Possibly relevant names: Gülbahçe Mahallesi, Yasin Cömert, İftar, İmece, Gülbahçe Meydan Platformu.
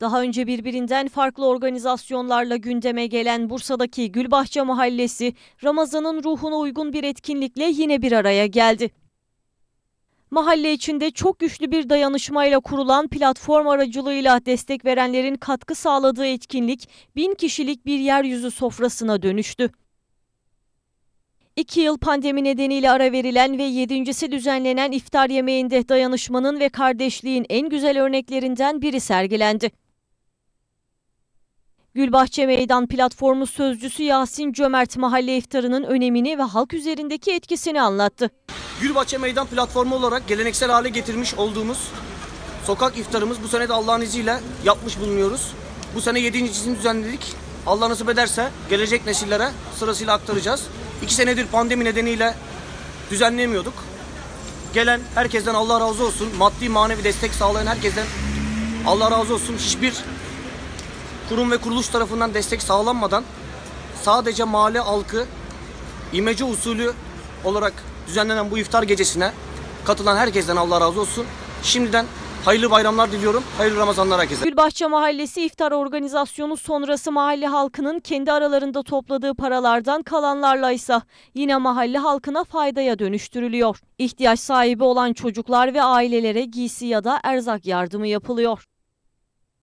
Daha önce birbirinden farklı organizasyonlarla gündeme gelen Bursa'daki Gülbahçe Mahallesi, Ramazan'ın ruhuna uygun bir etkinlikle yine bir araya geldi. Mahalle içinde çok güçlü bir dayanışmayla kurulan platform aracılığıyla destek verenlerin katkı sağladığı etkinlik 1000 kişilik bir yeryüzü sofrasına dönüştü. 2 yıl pandemi nedeniyle ara verilen ve 7.'si düzenlenen iftar yemeğinde dayanışmanın ve kardeşliğin en güzel örneklerinden biri sergilendi. Gülbahçe Meydan Platformu sözcüsü Yasin Cömert mahalle iftarının önemini ve halk üzerindeki etkisini anlattı. Gülbahçe Meydan Platformu olarak geleneksel hale getirmiş olduğumuz sokak iftarımız bu sene de Allah'ın izniyle yapmış bulunuyoruz. Bu sene 7.'sini düzenledik. Allah nasip ederse gelecek nesillere sırasıyla aktaracağız. 2 senedir pandemi nedeniyle düzenleyemiyorduk. Gelen herkesten Allah razı olsun. Maddi manevi destek sağlayan herkesten Allah razı olsun. Hiçbir kurum ve kuruluş tarafından destek sağlanmadan sadece mahalle halkı imece usulü olarak düzenlenen bu iftar gecesine katılan herkesten Allah razı olsun. Şimdiden hayırlı bayramlar diliyorum. Hayırlı Ramazanlar herkese. Gülbahçe Mahallesi iftar organizasyonu sonrası mahalle halkının kendi aralarında topladığı paralardan kalanlarla ise yine mahalle halkına faydaya dönüştürülüyor. İhtiyaç sahibi olan çocuklar ve ailelere giysi ya da erzak yardımı yapılıyor.